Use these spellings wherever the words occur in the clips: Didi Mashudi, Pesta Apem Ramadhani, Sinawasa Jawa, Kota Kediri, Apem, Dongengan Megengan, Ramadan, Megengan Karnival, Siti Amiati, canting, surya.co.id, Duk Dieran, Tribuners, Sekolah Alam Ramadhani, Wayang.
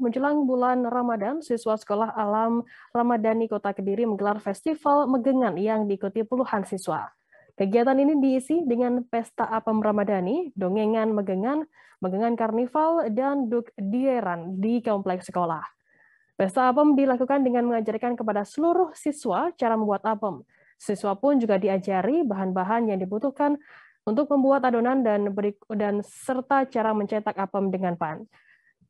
Menjelang bulan Ramadan, siswa Sekolah Alam Ramadhani Kota Kediri menggelar festival Megengan yang diikuti puluhan siswa. Kegiatan ini diisi dengan Pesta Apem Ramadhani, Dongengan Megengan, Megengan Karnival, dan Duk Dieran di kompleks sekolah. Pesta Apem dilakukan dengan mengajarkan kepada seluruh siswa cara membuat apem. Siswa pun juga diajari bahan-bahan yang dibutuhkan untuk membuat adonan dan serta cara mencetak apem dengan pan.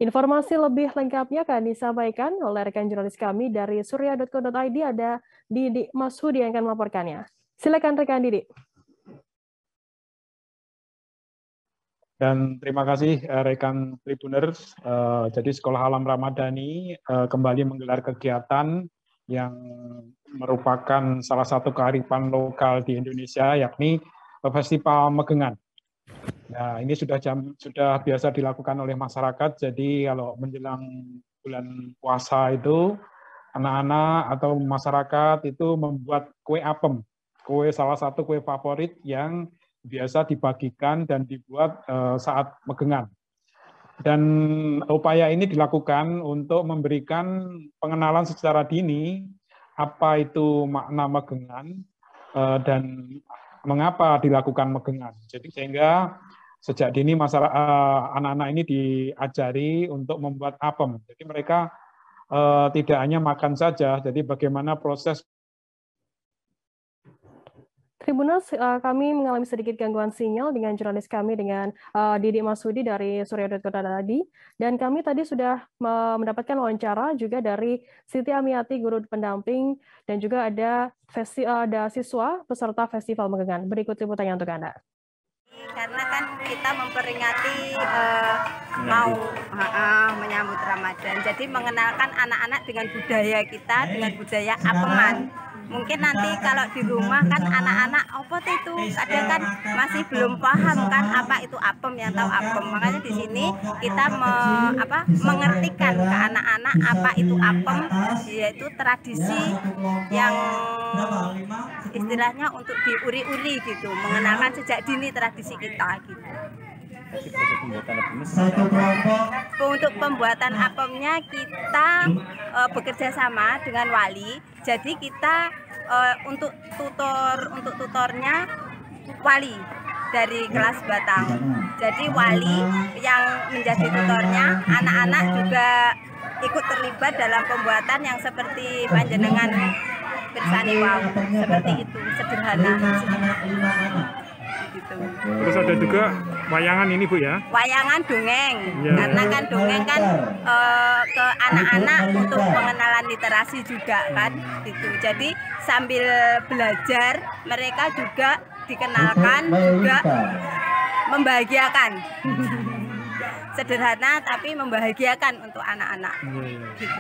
Informasi lebih lengkapnya akan disampaikan oleh rekan jurnalis kami dari surya.co.id, ada Didi Mashudi yang akan melaporkannya. Silakan rekan Didi. Dan terima kasih rekan Tribuners. Jadi Sekolah Alam Ramadhani kembali menggelar kegiatan yang merupakan salah satu kearifan lokal di Indonesia, yakni Festival Megengan. Nah, ini sudah biasa dilakukan oleh masyarakat. Jadi kalau menjelang bulan puasa itu, anak-anak atau masyarakat itu membuat kue apem. Salah satu kue favorit yang biasa dibagikan dan dibuat saat megengan. Dan upaya ini dilakukan untuk memberikan pengenalan secara dini apa itu makna megengan dan mengapa dilakukan megengan. Jadi sehingga sejak dini anak-anak ini diajari untuk membuat apem. Jadi mereka tidak hanya makan saja, jadi bagaimana proses. Tribuners, kami mengalami sedikit gangguan sinyal dengan jurnalis kami dengan Didi Mashudi dari surya.co.id, dan kami tadi sudah mendapatkan wawancara juga dari Siti Amiati, guru pendamping, dan juga ada siswa peserta Festival Megengan. Berikut liputannya untuk Anda. Karena kan kita memperingati menyambut Ramadan, jadi mengenalkan anak-anak dengan budaya kita, dengan budaya apeman. Mungkin nanti kalau di rumah kan anak-anak apa itu kadang kan masih belum paham kan apa itu apem, yang tahu apem. Makanya di sini kita mengertikan ke anak-anak apa itu apem, yaitu tradisi yang istilahnya untuk diuri-uri gitu, mengenalkan sejak dini tradisi kita gitu. Untuk pembuatan apemnya kita bekerja sama dengan wali. Jadi kita untuk tutornya wali dari kelas Batang. Jadi wali yang menjadi tutornya, anak-anak juga ikut terlibat dalam pembuatan yang seperti panjenengan bersani wau, seperti itu sederhana. Gitu. Terus ada juga wayangan ini Bu ya? Wayangan dongeng, ya. Karena kan dongeng kan ke anak-anak untuk pengenalan literasi juga kan, gitu. Jadi sambil belajar mereka juga dikenalkan juga membahagiakan, sederhana tapi membahagiakan untuk anak-anak. Ya. Gitu.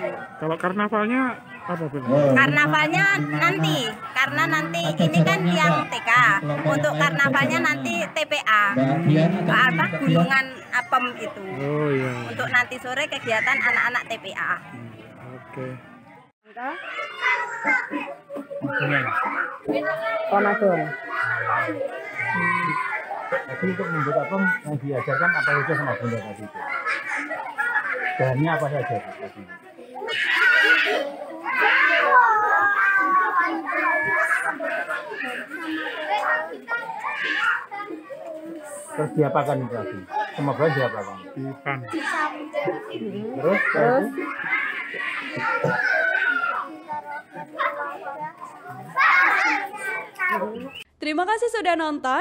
Kalau karnavalnya apa Bu? Karnavalnya nanti. Karena nanti ini kan yang TK, untuk karnavalnya nanti TPA, gunungan apem itu. Oh, iya. Untuk nanti sore kegiatan anak-anak TPA. Oke. Jadi untuk membuat apem yang diajarkan apa saja sama bunda tadi itu? Bahannya apa saja? Terus diapakan berarti? Semua bahan diapakan? Dipan. Terus? Terima kasih sudah nonton.